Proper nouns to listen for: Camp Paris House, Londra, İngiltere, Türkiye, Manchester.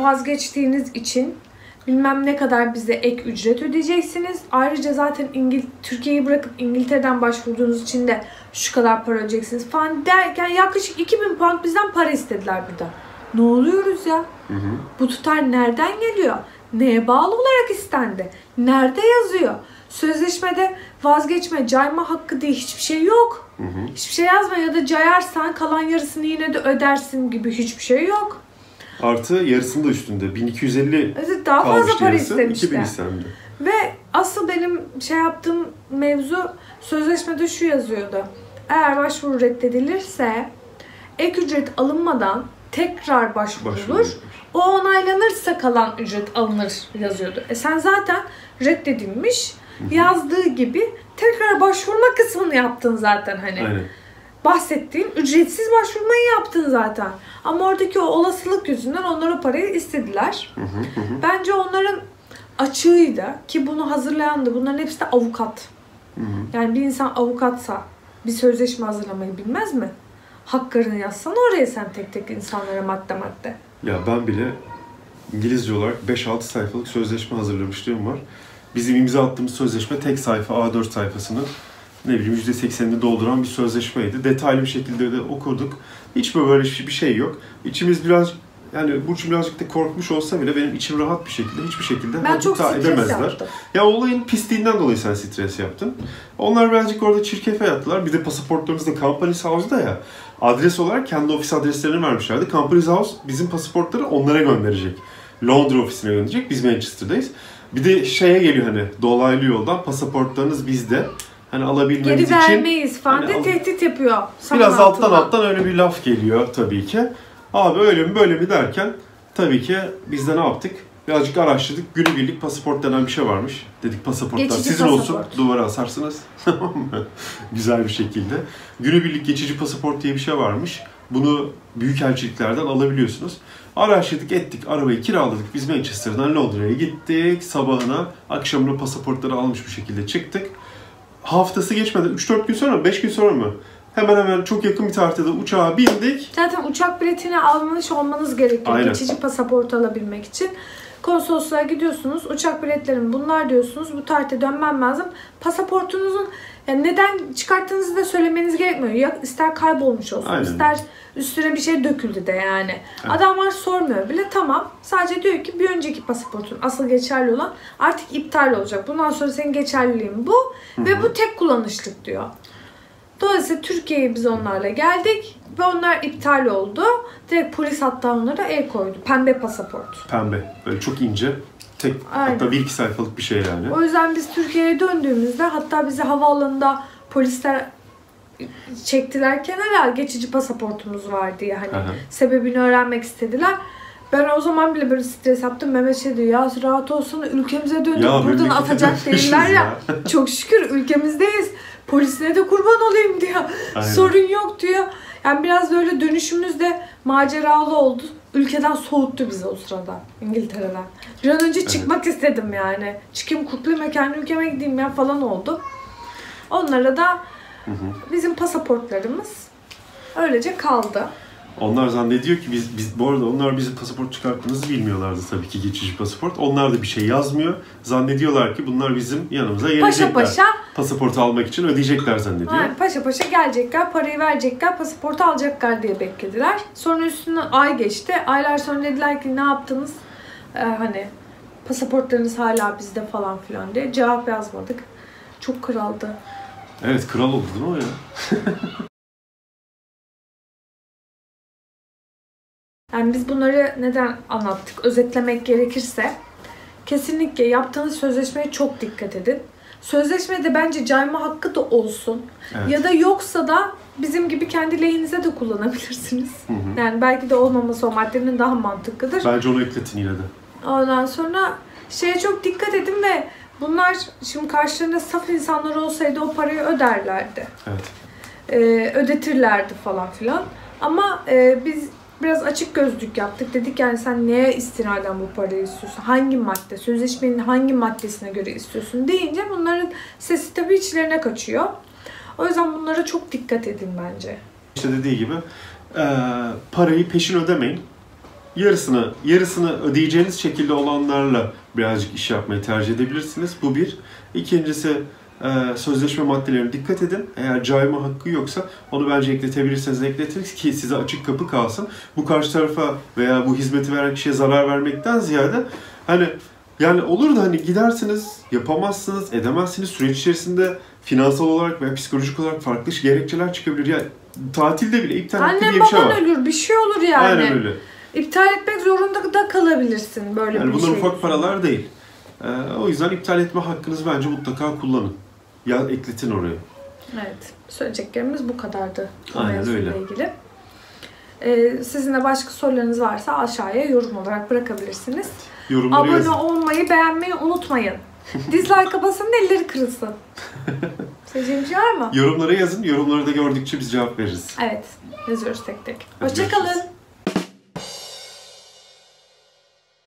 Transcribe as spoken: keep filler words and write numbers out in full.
vazgeçtiğiniz için bilmem ne kadar bize ek ücret ödeyeceksiniz. Ayrıca zaten İngil Türkiye'yi bırakıp İngiltere'den başvurduğunuz için de şu kadar para ödeyeceksiniz falan derken yaklaşık iki bin pound bizden para istediler burada. Ne oluyoruz ya? Hı hı. Bu tutar nereden geliyor? Neye bağlı olarak istendi? Nerede yazıyor? Sözleşmede vazgeçme, cayma hakkı diye hiçbir şey yok. Hı hı. Hiçbir şey yazma ya da cayarsan kalan yarısını yine de ödersin gibi hiçbir şey yok. Artı yarısının da üstünde. bin iki yüz elli evet, daha fazla para istemişler. Ve asıl benim şey yaptığım mevzu sözleşmede şu yazıyordu. Eğer başvuru reddedilirse ek ücret alınmadan tekrar başvurulur. O onaylanırsa kalan ücret alınır yazıyordu. E sen zaten reddedilmiş yazdığı gibi tekrar başvurma kısmını yaptın zaten hani. Aynen. Bahsettiğin ücretsiz başvurmayı yaptın zaten. Ama oradaki o olasılık yüzünden onlar o parayı istediler. Hı hı hı. Bence onların açığıydı ki bunu hazırlayan da bunların hepsi de avukat. Hı hı. Yani bir insan avukatsa bir sözleşme hazırlamayı bilmez mi? Haklarını yazsana oraya sen tek tek insanlara madde madde. Ya ben bile İngilizce olarak beş altı sayfalık sözleşme hazırlamışlığım var. Bizim imza attığımız sözleşme tek sayfa A dört sayfasını ne bileyim yüzde seksenini dolduran bir sözleşmeydi. Detaylı bir şekilde de okuduk. Hiç böyle bir şey yok. İçimiz biraz yani Burcu birazcık da korkmuş olsa bile benim içim rahat bir şekilde hiçbir şekilde hata edemezler. Yaptım. Ya olayın pisliğinden dolayı sen stres yaptın. Onlar birazcık orada çirkefe yattılar. Bir de pasaportlarımız da Camp Paris House'da ya. Adres olarak kendi ofis adreslerini vermişlerdi. Camp Paris House bizim pasaportları onlara gönderecek. Londra ofisine gönderecek. Biz Manchester'dayız. Bir de şeye geliyor hani dolaylı yoldan pasaportlarınız bizde. Hani alabilmeniz için... Geri vermeyiz için, falan hani de tehdit yapıyor. Biraz altından altından, altından öyle bir laf geliyor tabii ki. Abi öyle mi böyle mi derken tabii ki biz de ne yaptık? Birazcık araştırdık. Günübirlik pasaport denen bir şey varmış. Dedik pasaportlar geçici sizin pasaport olsun, duvara asarsınız. Güzel bir şekilde. Günübirlik geçici pasaport diye bir şey varmış. Bunu büyükelçiliklerden alabiliyorsunuz. Araştırdık ettik, arabayı kiraladık. Biz Manchester'dan Londra'ya gittik. Sabahına, akşamına pasaportları almış bir şekilde çıktık. Haftası geçmedi. üç dört gün sonra mı? beş gün sonra mı? Hemen hemen çok yakın bir tarihte de uçağa bindik. Zaten uçak biletini almış olmanız gerekiyor. Aynen. Geçici pasaport alabilmek için. Konsolosluğa gidiyorsunuz. Uçak biletlerim bunlar diyorsunuz. Bu tarihte dönmem lazım. Pasaportunuzun yani neden çıkarttığınızı da söylemeniz gerekmiyor. Ya ister kaybolmuş olsun, aynen, ister üstüne bir şey döküldü de yani. Evet. Adamlar sormuyor bile. Tamam. Sadece diyor ki bir önceki pasaportun asıl geçerli olan artık iptal olacak. Bundan sonra senin geçerliliğin bu. Hı-hı. Ve bu tek kullanışlık diyor. Dolayısıyla Türkiye'ye biz onlarla geldik ve onlar iptal oldu. Direkt polis hatta onlara el koydu. Pembe pasaport. Pembe. Böyle çok ince. Tek, hatta bir iki sayfalık bir şey yani. O yüzden biz Türkiye'ye döndüğümüzde hatta bizi havaalanında polisler çektiler kenara, geçici pasaportumuz var diye hani. Aha. Sebebini öğrenmek istediler. Ben o zaman bile böyle stres yaptım. Mehmet şey diyor ya rahat olsun ülkemize döndük ya, buradan atacak değiller ya. ya. Çok şükür ülkemizdeyiz. Polisine de kurban olayım diyor. Aynen. Sorun yok diyor. Yani biraz böyle dönüşümüz de maceralı oldu. Ülkeden soğuttu bizi o sırada. İngiltere'den. Bir an önce çıkmak evet. istedim yani. Çıkayım kurtlayayım kendi ülkeme gideyim ya falan oldu. Onlara da hı hı. bizim pasaportlarımız öylece kaldı. Onlar zannediyor ki biz, biz bu arada onlar bizim pasaport çıkarttığımızı bilmiyorlardı tabii ki geçici pasaport. Onlar da bir şey yazmıyor. Zannediyorlar ki bunlar bizim yanımıza gelecekler. Paşa paşa. Pasaportu almak için ödeyecekler zannediyor. Aynen, paşa paşa gelecekler, parayı verecekler, pasaportu alacaklar diye beklediler. Sonra üstüne ay geçti. Aylar sonra dediler ki ne yaptınız? Ee, hani pasaportlarınız hala bizde falan filan diye. Cevap yazmadık. Çok kraldı. Evet kral oldu değil mi o ya? Yani biz bunları neden anlattık? Özetlemek gerekirse kesinlikle yaptığınız sözleşmeye çok dikkat edin. Sözleşmede bence cayma hakkı da olsun. Evet. Ya da yoksa da bizim gibi kendi lehinize de kullanabilirsiniz. Hı hı. Yani belki de olmaması o maddenin daha mantıklıdır. Bence onu ekletin yine de. Ondan sonra şeye çok dikkat edin ve bunlar şimdi karşılarında saf insanlar olsaydı o parayı öderlerdi. Evet. Ee, ödetirlerdi falan filan. Ama e, biz biraz açık gözlük yaptık. Dedik yani sen neye istinaden bu parayı istiyorsun? Hangi madde? Sözleşmenin hangi maddesine göre istiyorsun? Deyince bunların sesi tabii içlerine kaçıyor. O yüzden bunlara çok dikkat edin bence. İşte dediği gibi e, parayı peşin ödemeyin. yarısını, yarısını ödeyeceğiniz şekilde olanlarla birazcık iş yapmayı tercih edebilirsiniz. Bu bir. İkincisi, sözleşme maddelerine dikkat edin. Eğer cayma hakkı yoksa onu bence ekletebilirseniz ekletiriz ki size açık kapı kalsın. Bu karşı tarafa veya bu hizmeti veren kişiye zarar vermekten ziyade hani yani olur da hani gidersiniz, yapamazsınız, edemezsiniz. Süreç içerisinde finansal olarak veya psikolojik olarak farklı gerekçeler çıkabilir. Yani tatilde bile iptal ettiği bir şey var. Annem baban ölür, bir şey olur yani. Aynen öyle. İptal etmek zorunda da kalabilirsin böyle yani bir bunlar şey. Bunlar ufak paralar değil. Ee, o yüzden iptal etme hakkınızı bence mutlaka kullanın. Ya ekletin oraya. Evet. Söyleyeceklerimiz bu kadardı. Aynen öyle. Ilgili. Ee, sizin de başka sorularınız varsa aşağıya yorum olarak bırakabilirsiniz. Yorumları Abone yazın. Olmayı, beğenmeyi unutmayın. Dislike'a basın da elleri kırılsın. Söyleyeceğim bir şey var mı? Yorumları yazın. Yorumları da gördükçe biz cevap veririz. Evet. Yazıyoruz tek tek. Hoşçakalın.